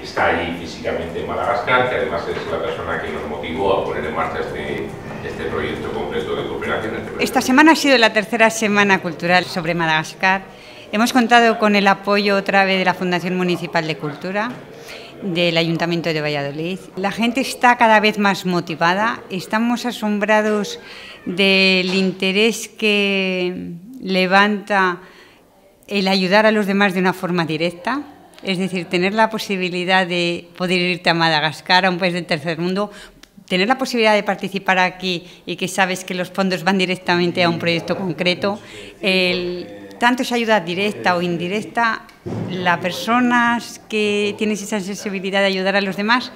que está allí físicamente en Madagascar, que además es la persona que nos motivó a poner en marcha este proyecto completo de cooperación. Esta semana ha sido la tercera semana cultural sobre Madagascar. Hemos contado con el apoyo otra vez de la Fundación Municipal de Cultura, del Ayuntamiento de Valladolid. La gente está cada vez más motivada, estamos asombrados del interés que levanta el ayudar a los demás de una forma directa, es decir, tener la posibilidad de poder irte a Madagascar, a un país del tercer mundo, tener la posibilidad de participar aquí y que sabes que los fondos van directamente a un proyecto concreto. Tanto es ayuda directa o indirecta, las personas que tienen esa sensibilidad de ayudar a los demás,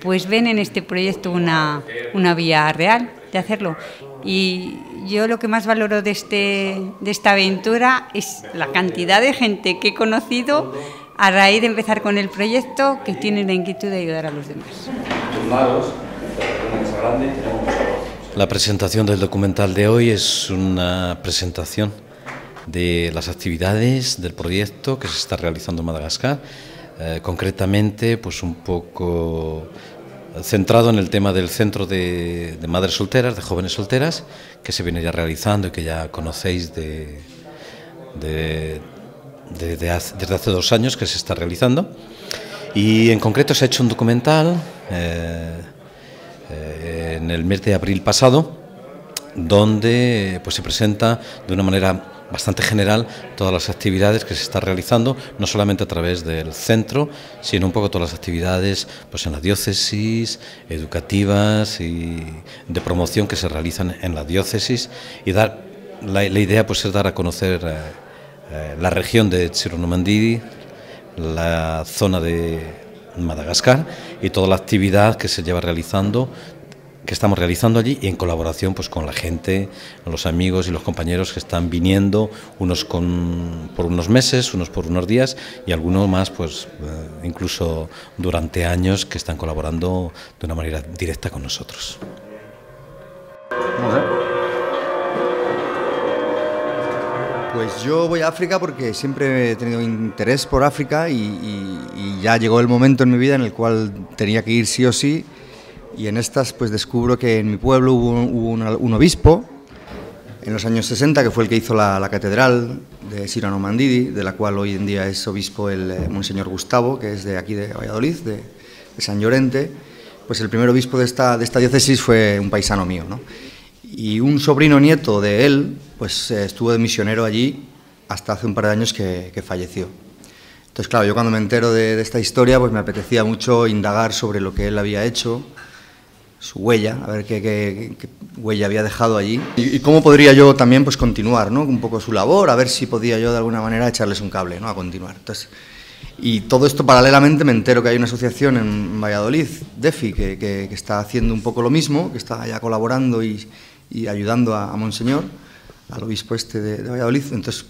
pues ven en este proyecto una vía real de hacerlo. Y yo lo que más valoro de esta aventura es la cantidad de gente que he conocido a raíz de empezar con el proyecto, que tienen la inquietud de ayudar a los demás. La presentación del documental de hoy es una presentación de las actividades del proyecto que se está realizando en Madagascar, concretamente pues un poco centrado en el tema del centro de madres solteras, de jóvenes solteras, que se viene ya realizando y que ya conocéis desde hace 2 años que se está realizando. Y en concreto se ha hecho un documental en el mes de abril pasado, donde pues se presenta de una manera bastante general todas las actividades que se están realizando, no solamente a través del centro, sino un poco todas las actividades pues en la diócesis, educativas y de promoción que se realizan en la diócesis, y la idea pues es dar a conocer la región de Tsirunomandiri, la zona de Madagascar y toda la actividad que se lleva realizando, que estamos realizando allí, y en colaboración pues con la gente, los amigos y los compañeros que están viniendo, unos por unos meses, unos por unos días y algunos más pues incluso durante años, que están colaborando de una manera directa con nosotros. Pues yo voy a África porque siempre he tenido interés por África y ya llegó el momento en mi vida en el cual tenía que ir sí o sí. Y en estas pues descubro que en mi pueblo hubo un obispo en los años 60 que fue el que hizo la catedral de Tsiroanomandidy, de la cual hoy en día es obispo el Monseñor Gustavo, que es de aquí de Valladolid, de San Llorente. Pues el primer obispo de esta diócesis fue un paisano mío, ¿no? Y un sobrino nieto de él pues estuvo de misionero allí hasta hace un par de años que falleció. Entonces claro, yo cuando me entero de esta historia pues me apetecía mucho indagar sobre lo que él había hecho, su huella, a ver qué huella había dejado allí y cómo podría yo también pues continuar, ¿no?, un poco su labor, a ver si podía yo de alguna manera echarles un cable, ¿no?, a continuar. Entonces, y todo esto paralelamente me entero que hay una asociación en Valladolid, DEFI, que está haciendo un poco lo mismo, que está ya colaborando y ayudando a Monseñor, al obispo este de Valladolid. Entonces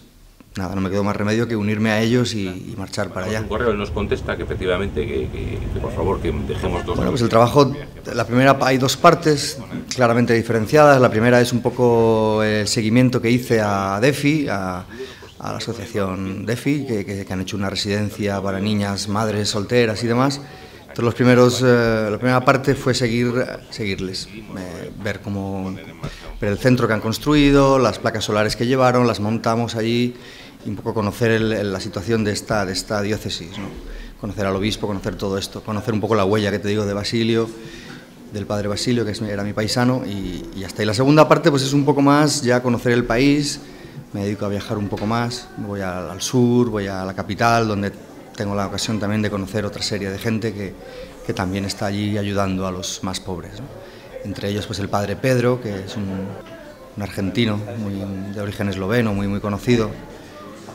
nada, no me quedó más remedio que unirme a ellos y marchar para allá. Un correo nos contesta que efectivamente, que por favor, que dejemos dos... Bueno, pues el trabajo, la primera, hay 2 partes claramente diferenciadas. La primera es un poco el seguimiento que hice a DEFI, a la asociación DEFI, que han hecho una residencia para niñas, madres solteras y demás. Entonces la primera parte fue seguirles, ver cómo... Ver el centro que han construido, las placas solares que llevaron, las montamos allí... Y un poco conocer la situación de esta diócesis, ¿no?, conocer al obispo, conocer todo esto, conocer un poco la huella que te digo de Basilio, del Padre Basilio, que era mi paisano, y hasta ahí. La segunda parte pues es un poco más ya conocer el país, me dedico a viajar un poco más, voy al sur, voy a la capital, donde tengo la ocasión también de conocer otra serie de gente que también está allí ayudando a los más pobres, ¿no?, entre ellos pues el Padre Pedro, que es un argentino de origen esloveno, muy conocido,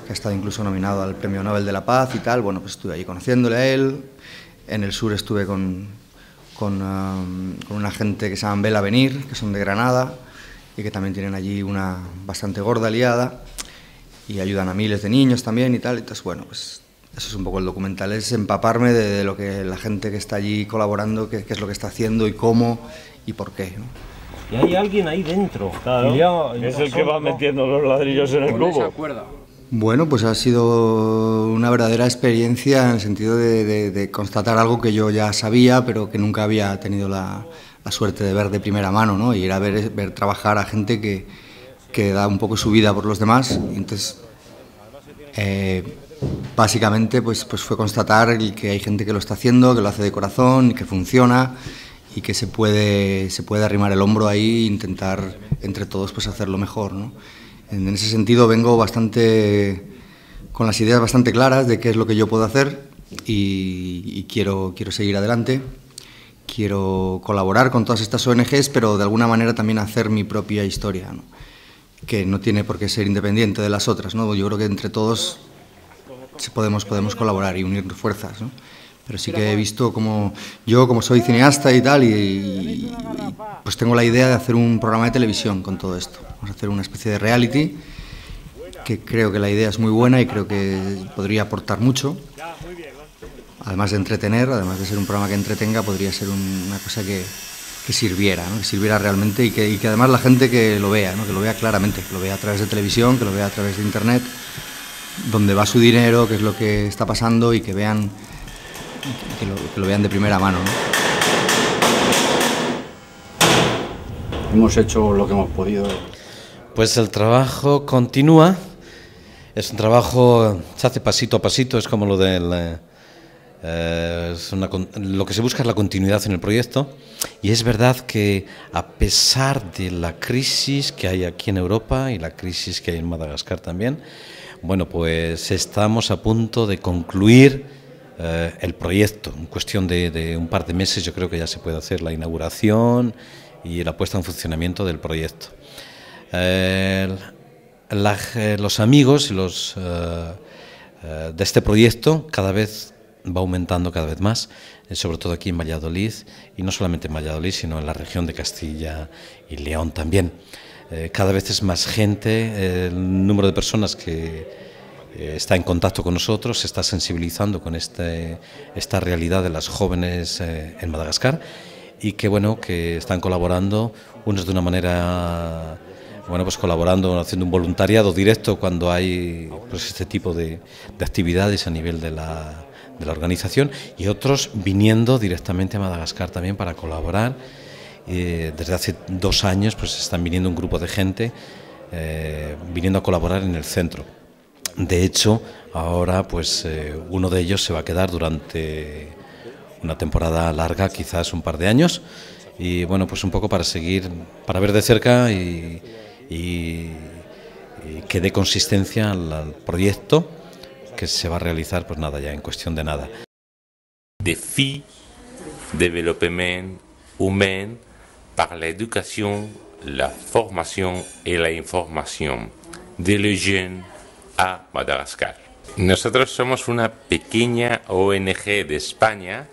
que ha estado incluso nominado al Premio Nobel de la Paz y tal. Bueno, pues estuve allí conociéndole a él. En el sur estuve con una gente que se llaman Bel Avenir, que son de Granada y que también tienen allí una bastante gorda liada y ayudan a miles de niños también y tal. Entonces, bueno, pues eso es un poco el documental, es empaparme de lo que la gente que está allí colaborando, qué es lo que está haciendo y cómo y por qué, ¿no? Y hay alguien ahí dentro. Claro, es el que va metiendo los ladrillos en el cubo. Bueno, pues ha sido una verdadera experiencia en el sentido de constatar algo que yo ya sabía, pero que nunca había tenido la suerte de ver de primera mano, ¿no? Y era ver trabajar a gente que da un poco su vida por los demás. Entonces, básicamente, pues fue constatar que hay gente que lo está haciendo, que lo hace de corazón, que funciona y que se puede arrimar el hombro ahí e intentar entre todos pues hacerlo mejor, ¿no? En ese sentido vengo bastante con las ideas bastante claras de qué es lo que yo puedo hacer y quiero seguir adelante. Quiero colaborar con todas estas ONGs, pero de alguna manera también hacer mi propia historia, ¿no? Que no tiene por qué ser independiente de las otras, ¿no? Yo creo que entre todos podemos colaborar y unir fuerzas, ¿no? Pero sí que he visto como... Yo, como soy cineasta y tal, pues tengo la idea de hacer un programa de televisión con todo esto. Vamos a hacer una especie de reality, que creo que la idea es muy buena y creo que podría aportar mucho. Además de entretener, además de ser un programa que entretenga, podría ser una cosa que sirviera, ¿no? Que sirviera realmente y que además la gente que lo vea, ¿no? Que lo vea claramente, que lo vea a través de televisión, que lo vea a través de internet, dónde va su dinero, qué es lo que está pasando y que vean... Que lo vean de primera mano, ¿no? Hemos hecho lo que hemos podido. Pues el trabajo continúa. Es un trabajo, se hace pasito a pasito, es como lo del... lo que se busca es la continuidad en el proyecto. Y es verdad que a pesar de la crisis que hay aquí en Europa y la crisis que hay en Madagascar también, bueno, pues estamos a punto de concluir el proyecto. En cuestión de un par de meses yo creo que ya se puede hacer la inauguración y la puesta en funcionamiento del proyecto. Los amigos de este proyecto cada vez va aumentando cada vez más, sobre todo aquí en Valladolid, y no solamente en Valladolid sino en la región de Castilla y León también. Cada vez es más gente, el número de personas que está en contacto con nosotros, se está sensibilizando con esta realidad de las jóvenes en Madagascar y que bueno, que están colaborando, unos de una manera, bueno, pues colaborando, haciendo un voluntariado directo cuando hay pues este tipo de actividades a nivel de la organización, y otros viniendo directamente a Madagascar también para colaborar. Desde hace 2 años pues están viniendo un grupo de gente viniendo a colaborar en el centro. De hecho, ahora pues uno de ellos se va a quedar durante una temporada larga, quizás un par de años, y bueno, pues un poco para seguir, para ver de cerca y que dé consistencia al proyecto que se va a realizar, pues nada, ya en cuestión de nada. DEFI, Development Humain par la educación, la formación y la información de los jeunes a Madagascar. Nosotros somos una pequeña ONG de España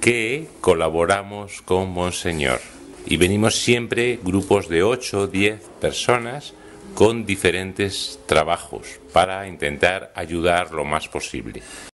que colaboramos con Monseñor y venimos siempre grupos de 8 o 10 personas con diferentes trabajos para intentar ayudar lo más posible.